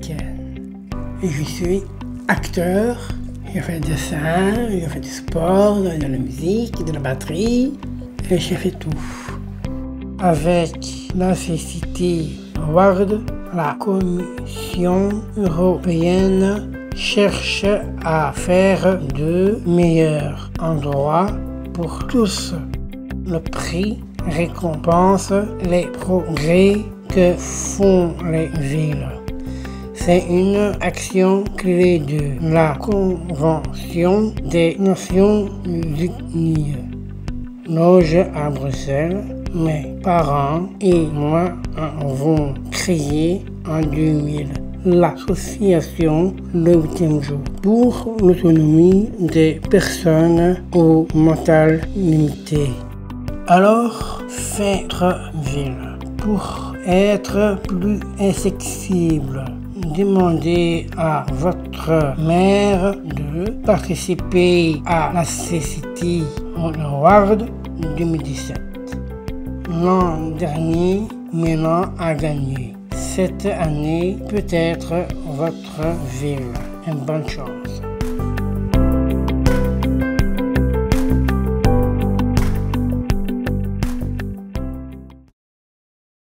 Duquenne. Et je suis acteur, j'ai fait du dessin, j'ai fait du sport, de la musique, de la batterie, et j'ai fait tout. Avec l'Access City Award, la Commission européenne cherche à faire de meilleurs endroits pour tous. Le prix récompense les progrès que font les villes. C'est une action clé de la Convention des Nations Unies. Loge à Bruxelles, mes parents et moi avons créé en 2000 l'association Le 8e Jour pour l'autonomie des personnes au mental limité. Alors, faites ville pour être plus accessible. Demandez à votre maire de participer à l'Access City Award 2017. L'an dernier, Milan a gagné. Cette année, peut-être votre ville. Une bonne chance.